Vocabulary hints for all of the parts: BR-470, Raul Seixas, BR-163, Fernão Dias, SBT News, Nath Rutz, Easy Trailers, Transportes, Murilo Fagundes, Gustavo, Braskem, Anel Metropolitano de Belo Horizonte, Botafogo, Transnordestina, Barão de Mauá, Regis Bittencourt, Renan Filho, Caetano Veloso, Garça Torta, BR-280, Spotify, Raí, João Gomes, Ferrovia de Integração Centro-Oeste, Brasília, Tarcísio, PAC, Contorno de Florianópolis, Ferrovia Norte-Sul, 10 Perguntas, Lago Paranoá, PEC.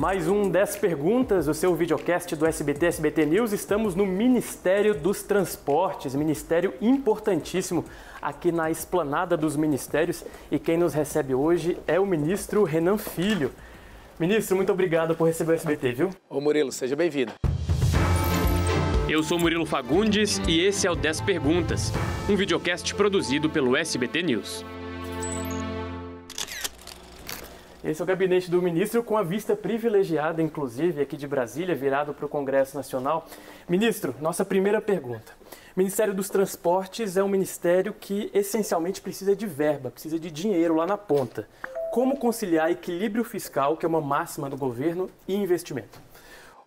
Mais um 10 Perguntas, o seu videocast do SBT News. Estamos no Ministério dos Transportes, ministério importantíssimo aqui na esplanada dos ministérios. E quem nos recebe hoje é o ministro Renan Filho. Ministro, muito obrigado por receber o SBT, viu? Ô Murilo, seja bem-vindo. Eu sou Murilo Fagundes e esse é o 10 Perguntas, um videocast produzido pelo SBT News. Esse é o gabinete do ministro, com a vista privilegiada, inclusive, aqui de Brasília, virado para o Congresso Nacional. Ministro, nossa primeira pergunta. O Ministério dos Transportes é um ministério que, essencialmente, precisa de verba, precisa de dinheiro lá na ponta. Como conciliar equilíbrio fiscal, que é uma máxima do governo, e investimento?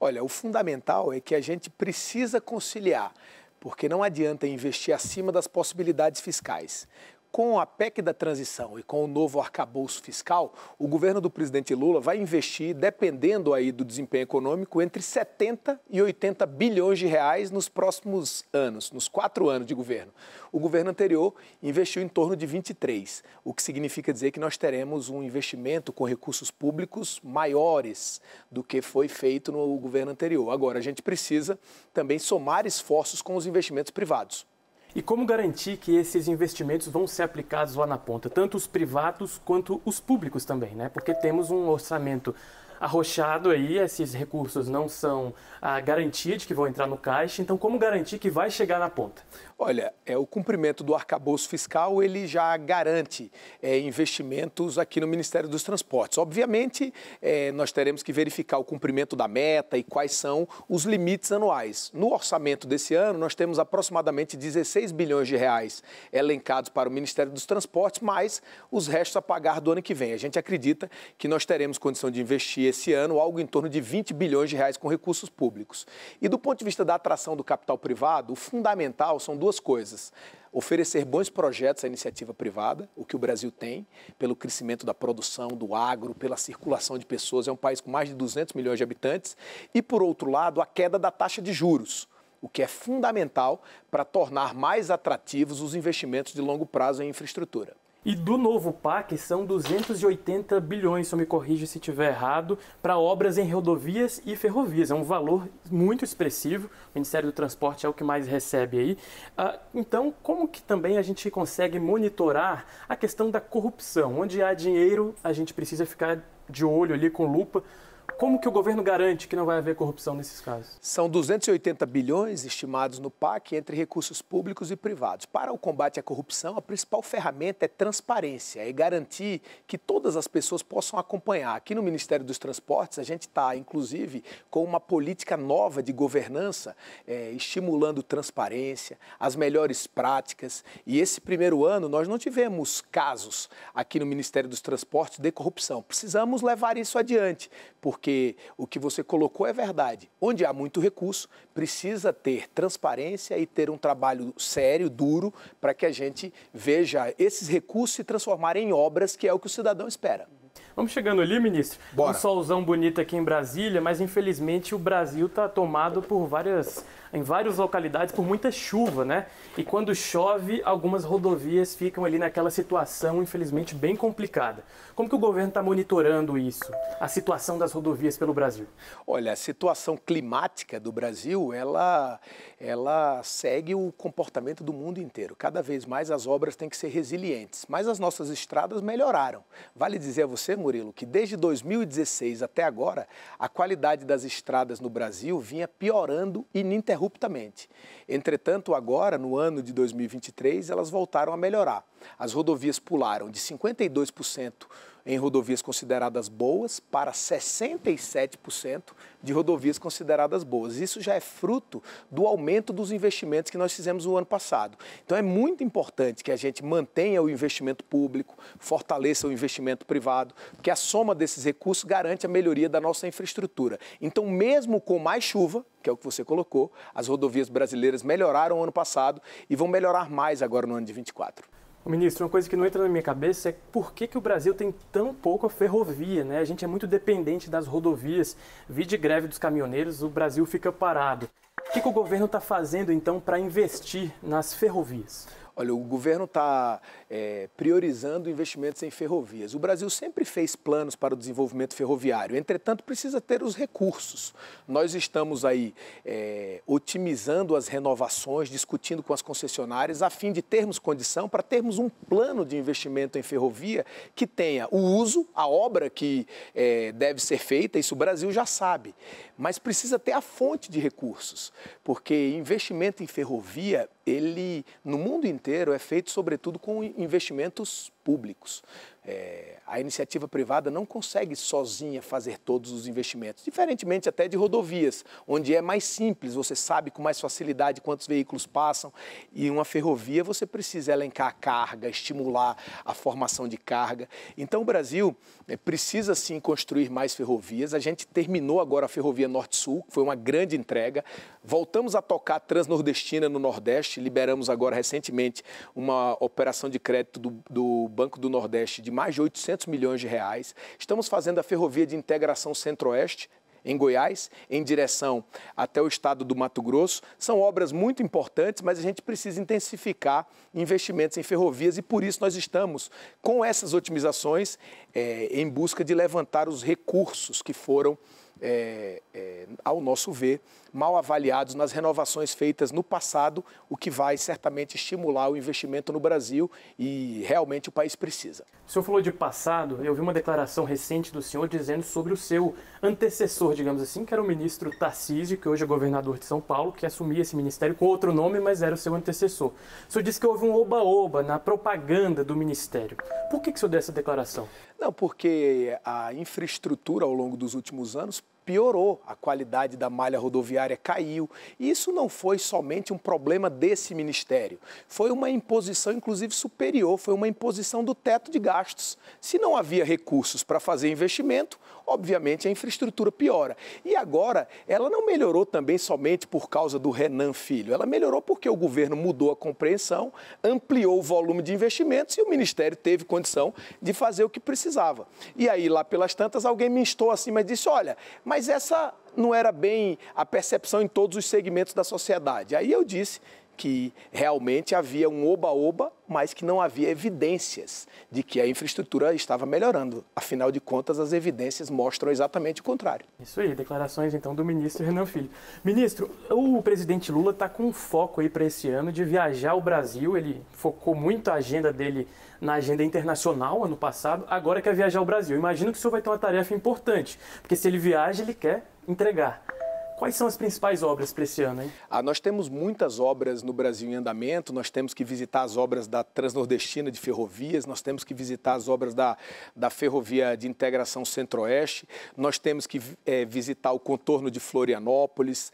Olha, o fundamental é que a gente precisa conciliar, porque não adianta investir acima das possibilidades fiscais. Com a PEC da transição e com o novo arcabouço fiscal, o governo do presidente Lula vai investir, dependendo aí do desempenho econômico, entre 70 e 80 bilhões de reais nos próximos anos, nos 4 anos de governo. O governo anterior investiu em torno de 23, o que significa dizer que nós teremos um investimento com recursos públicos maiores do que foi feito no governo anterior. Agora, a gente precisa também somar esforços com os investimentos privados. E como garantir que esses investimentos vão ser aplicados lá na ponta, tanto os privados quanto os públicos também, né? Porque temos um orçamento arrochado aí, esses recursos não são a garantia de que vão entrar no caixa, então como garantir que vai chegar na ponta? Olha, o cumprimento do arcabouço fiscal, ele já garante investimentos aqui no Ministério dos Transportes. Obviamente, nós teremos que verificar o cumprimento da meta e quais são os limites anuais. No orçamento desse ano, nós temos aproximadamente 16 bilhões de reais elencados para o Ministério dos Transportes, mais os restos a pagar do ano que vem. A gente acredita que nós teremos condição de investir esse ano algo em torno de 20 bilhões de reais com recursos públicos. E do ponto de vista da atração do capital privado, o fundamental são duas coisas. Oferecer bons projetos à iniciativa privada, o que o Brasil tem, pelo crescimento da produção, do agro, pela circulação de pessoas, é um país com mais de 200 milhões de habitantes. E, por outro lado, a queda da taxa de juros, o que é fundamental para tornar mais atrativos os investimentos de longo prazo em infraestrutura. E do novo PAC são 280 bilhões, só me corrija se estiver errado, para obras em rodovias e ferrovias. É um valor muito expressivo, o Ministério do Transporte é o que mais recebe aí. Então, como que também a gente consegue monitorar a questão da corrupção? Onde há dinheiro, a gente precisa ficar de olho ali com lupa. Como que o governo garante que não vai haver corrupção nesses casos? São 280 bilhões estimados no PAC entre recursos públicos e privados. Para o combate à corrupção, a principal ferramenta é transparência, é garantir que todas as pessoas possam acompanhar. Aqui no Ministério dos Transportes, a gente está, inclusive, com uma política nova de governança, estimulando transparência, as melhores práticas. E esse primeiro ano, nós não tivemos casos aqui no Ministério dos Transportes de corrupção. Precisamos levar isso adiante, porque o que você colocou é verdade. Onde há muito recurso, precisa ter transparência e ter um trabalho sério, duro, para que a gente veja esses recursos se transformarem em obras, que é o que o cidadão espera. Vamos chegando ali, ministro. Bora. Um solzão bonito aqui em Brasília, mas infelizmente o Brasil está tomado por em várias localidades por muita chuva, né? E quando chove, algumas rodovias ficam ali naquela situação, infelizmente, bem complicada. Como que o governo está monitorando isso, a situação das rodovias pelo Brasil? Olha, a situação climática do Brasil, ela segue o comportamento do mundo inteiro. Cada vez mais as obras têm que ser resilientes, mas as nossas estradas melhoraram. Vale dizer a você, Murilo, que desde 2016 até agora, a qualidade das estradas no Brasil vinha piorando ininterruptamente. Entretanto, agora, no ano de 2023, elas voltaram a melhorar. As rodovias pularam de 52% em rodovias consideradas boas para 67% de rodovias consideradas boas. Isso já é fruto do aumento dos investimentos que nós fizemos no ano passado. Então, é muito importante que a gente mantenha o investimento público, fortaleça o investimento privado, porque a soma desses recursos garante a melhoria da nossa infraestrutura. Então, mesmo com mais chuva, que é o que você colocou, as rodovias brasileiras melhoraram no ano passado e vão melhorar mais agora no ano de 2024. Ministro, uma coisa que não entra na minha cabeça é por que o Brasil tem tão pouca ferrovia, né? A gente é muito dependente das rodovias, vide greve dos caminhoneiros, o Brasil fica parado. O que o governo está fazendo, então, para investir nas ferrovias? Olha, o governo está priorizando investimentos em ferrovias. O Brasil sempre fez planos para o desenvolvimento ferroviário, entretanto, precisa ter os recursos. Nós estamos aí otimizando as renovações, discutindo com as concessionárias, a fim de termos condição para termos um plano de investimento em ferrovia que tenha o uso, a obra que deve ser feita, isso o Brasil já sabe, mas precisa ter a fonte de recursos, porque investimento em ferrovia, ele no mundo inteiro é feito sobretudo com investimentos públicos. A iniciativa privada não consegue sozinha fazer todos os investimentos, diferentemente até de rodovias, onde é mais simples, você sabe com mais facilidade quantos veículos passam, e uma ferrovia você precisa elencar a carga, estimular a formação de carga. Então o Brasil precisa sim construir mais ferrovias. A gente terminou agora a Ferrovia Norte-Sul, que foi uma grande entrega, voltamos a tocar a Transnordestina no Nordeste, liberamos agora recentemente uma operação de crédito do Banco do Nordeste de mais de 800 milhões de reais. Estamos fazendo a Ferrovia de Integração Centro-Oeste, em Goiás, em direção até o estado do Mato Grosso. São obras muito importantes, mas a gente precisa intensificar investimentos em ferrovias e, por isso, nós estamos com essas otimizações em busca de levantar os recursos que foram, ao nosso ver, mal avaliados nas renovações feitas no passado, o que vai certamente estimular o investimento no Brasil e realmente o país precisa. O senhor falou de passado, eu vi uma declaração recente do senhor dizendo sobre o seu antecessor, digamos assim, que era o ministro Tarcísio, que hoje é governador de São Paulo, que assumia esse ministério com outro nome, mas era o seu antecessor. O senhor disse que houve um oba-oba na propaganda do ministério. Por que o senhor deu essa declaração? Não, porque a infraestrutura ao longo dos últimos anos piorou, a qualidade da malha rodoviária caiu. E isso não foi somente um problema desse ministério. Foi uma imposição, inclusive superior, foi uma imposição do teto de gastos. Se não havia recursos para fazer investimento, obviamente a infraestrutura piora. E agora, ela não melhorou também somente por causa do Renan Filho. Ela melhorou porque o governo mudou a compreensão, ampliou o volume de investimentos e o ministério teve condição de fazer o que precisava. E aí, lá pelas tantas, alguém me instou assim, mas disse, olha, mas essa não era bem a percepção em todos os segmentos da sociedade. Aí eu disse que realmente havia um oba-oba, mas que não havia evidências de que a infraestrutura estava melhorando. Afinal de contas, as evidências mostram exatamente o contrário. Isso aí, declarações então do ministro Renan Filho. Ministro, o presidente Lula está com um foco aí para esse ano de viajar ao Brasil. Ele focou muito a agenda dele na agenda internacional ano passado, agora quer viajar ao Brasil. Imagino que o senhor vai ter uma tarefa importante, porque se ele viaja, ele quer entregar. Quais são as principais obras para esse ano, hein? Nós temos muitas obras no Brasil em andamento, nós temos que visitar as obras da Transnordestina de Ferrovias, nós temos que visitar as obras da Ferrovia de Integração Centro-Oeste, nós temos que visitar o Contorno de Florianópolis,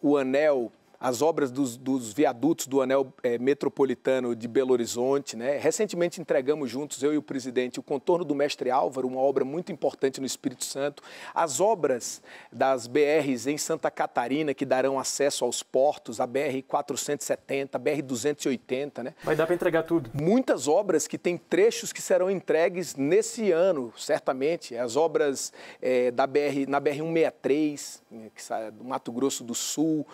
o Anel, as obras dos viadutos do Anel Metropolitano de Belo Horizonte, né? Recentemente entregamos juntos, eu e o presidente, o Contorno do Mestre Álvaro, uma obra muito importante no Espírito Santo. As obras das BRs em Santa Catarina, que darão acesso aos portos, a BR-470, a BR-280. Né? Vai dar para entregar tudo. Muitas obras que têm trechos que serão entregues nesse ano, certamente. As obras na BR-163, que sai do Mato Grosso do Sul,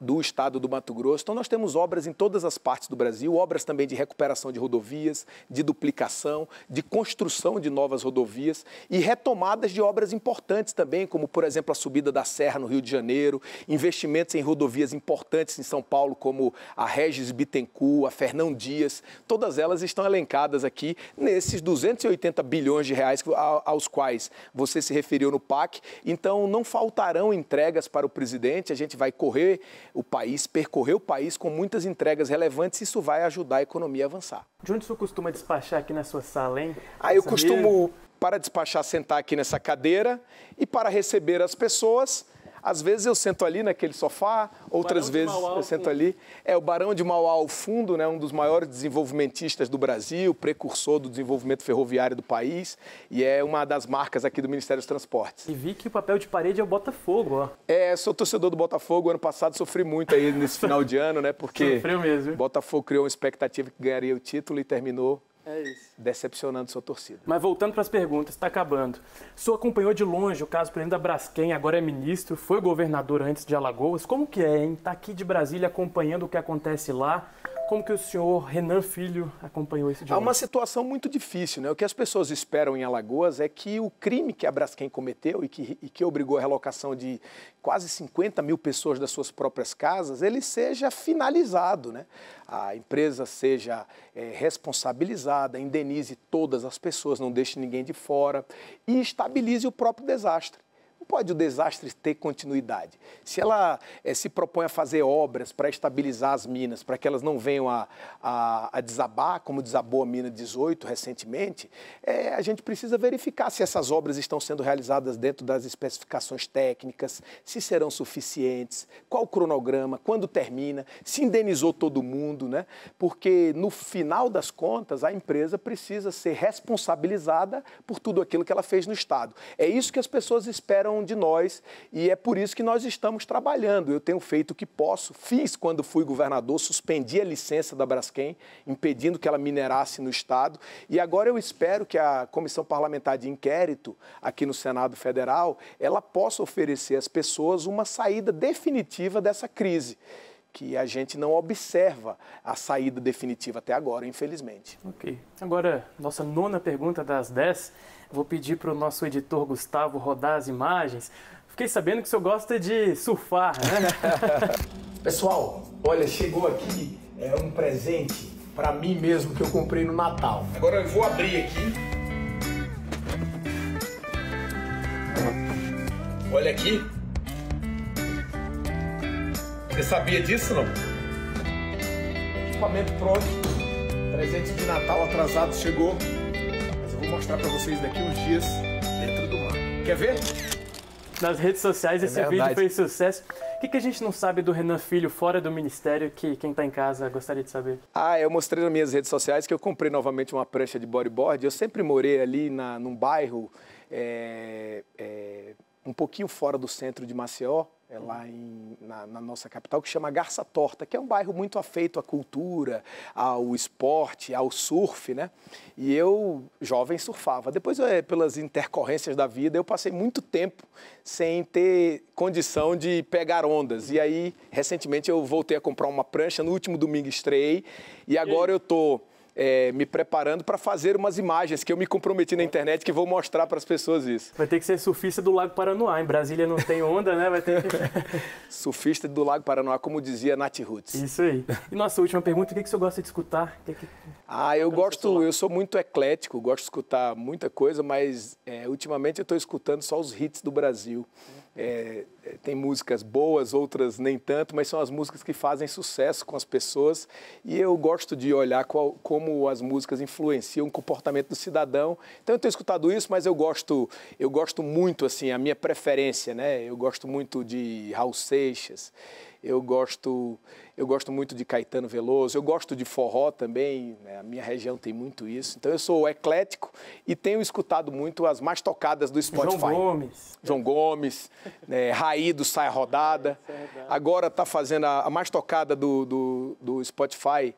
do estado do Mato Grosso. Então, nós temos obras em todas as partes do Brasil, obras também de recuperação de rodovias, de duplicação, de construção de novas rodovias e retomadas de obras importantes também, como, por exemplo, a subida da Serra no Rio de Janeiro, investimentos em rodovias importantes em São Paulo, como a Regis Bittencourt, a Fernão Dias. Todas elas estão elencadas aqui nesses 280 bilhões de reais aos quais você se referiu no PAC. Então, não faltarão entregas para o presidente, a gente vai percorrer o país com muitas entregas relevantes, isso vai ajudar a economia a avançar. De onde o senhor costuma despachar aqui na sua sala, hein? Eu costumo, para despachar, sentar aqui nessa cadeira e para receber as pessoas, às vezes eu sento ali naquele sofá, outras vezes eu sento ali. O Barão de Mauá ao fundo, né, um dos maiores desenvolvimentistas do Brasil, precursor do desenvolvimento ferroviário do país, e é uma das marcas aqui do Ministério dos Transportes. E vi que o papel de parede é o Botafogo, ó. Sou torcedor do Botafogo, ano passado sofri muito aí nesse final de ano, né, porque sofreu mesmo. O Botafogo criou uma expectativa que ganharia o título e terminou decepcionando sua torcida. Mas voltando para as perguntas, está acabando. O senhor acompanhou de longe o caso do presidente da Braskem, agora é ministro, foi governador antes de Alagoas. Como que é, hein? Está aqui de Brasília acompanhando o que acontece lá. Como que o senhor Renan Filho acompanhou esse diálogo? Há uma situação muito difícil, né? O que as pessoas esperam em Alagoas é que o crime que a Braskem cometeu e que obrigou a relocação de quase 50 mil pessoas das suas próprias casas, ele seja finalizado, né? A empresa seja responsabilizada, indenize todas as pessoas, não deixe ninguém de fora e estabilize o próprio desastre. Pode o desastre ter continuidade? Se ela se propõe a fazer obras para estabilizar as minas, para que elas não venham a desabar, como desabou a mina 18 recentemente, a gente precisa verificar se essas obras estão sendo realizadas dentro das especificações técnicas, se serão suficientes, qual o cronograma, quando termina, se indenizou todo mundo, né? Porque, no final das contas, a empresa precisa ser responsabilizada por tudo aquilo que ela fez no Estado. É isso que as pessoas esperam de nós e é por isso que nós estamos trabalhando. Eu tenho feito o que posso, fiz quando fui governador, suspendi a licença da Braskem, impedindo que ela minerasse no Estado e agora eu espero que a Comissão Parlamentar de Inquérito aqui no Senado Federal, ela possa oferecer às pessoas uma saída definitiva dessa crise, que a gente não observa a saída definitiva até agora, infelizmente. Ok. Agora, nossa nona pergunta das 10, vou pedir para o nosso editor Gustavo rodar as imagens. Fiquei sabendo que o senhor gosta de surfar, né? Pessoal, olha, chegou aqui um presente para mim mesmo que eu comprei no Natal. Agora eu vou abrir aqui. Olha aqui. Você sabia disso, não? Equipamento pronto, presente de Natal atrasado chegou, mas eu vou mostrar para vocês daqui uns dias dentro do mar. Quer ver? Nas redes sociais esse vídeo fez sucesso. O que a gente não sabe do Renan Filho fora do Ministério que quem está em casa gostaria de saber? Ah, eu mostrei nas minhas redes sociais que eu comprei novamente uma prancha de bodyboard. Eu sempre morei ali num bairro um pouquinho fora do centro de Maceió. É lá na nossa capital, que chama Garça Torta, que é um bairro muito afeito à cultura, ao esporte, ao surf, né? E eu, jovem, surfava. Depois, pelas intercorrências da vida, eu passei muito tempo sem ter condição de pegar ondas. E aí, recentemente, eu voltei a comprar uma prancha, no último domingo estreiei, e agora eu tô me preparando para fazer umas imagens que eu me comprometi na internet que vou mostrar para as pessoas isso. Vai ter que ser surfista do Lago Paranoá. Em Brasília não tem onda, né? Vai ter que... surfista do Lago Paranoá, como dizia Nath Rutz. Isso aí. E nossa última pergunta, o que o senhor gosta de escutar? Eu sou muito eclético, gosto de escutar muita coisa, mas ultimamente eu estou escutando só os hits do Brasil. Tem músicas boas, outras nem tanto, mas são as músicas que fazem sucesso com as pessoas e eu gosto de olhar como as músicas influenciam o comportamento do cidadão. Então eu tenho escutado isso, mas eu gosto muito, assim, a minha preferência, né? Eu gosto muito de Raul Seixas, eu gosto muito de Caetano Veloso, eu gosto de forró também, né? A minha região tem muito isso. Então eu sou eclético e tenho escutado muito as mais tocadas do Spotify. João Gomes, né? Raí do Saia Rodada. Agora está fazendo a mais tocada do Spotify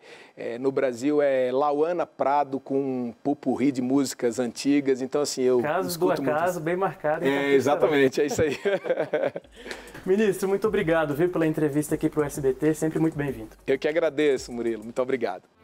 no Brasil é Lauana Prado com um pupurri de músicas antigas. Então, assim, eu escuto muito. Caso bem marcado. Exatamente, é isso aí. Ministro, muito obrigado, viu, pela entrevista aqui para o SBT, sempre muito bem-vindo. Eu que agradeço, Murilo, muito obrigado.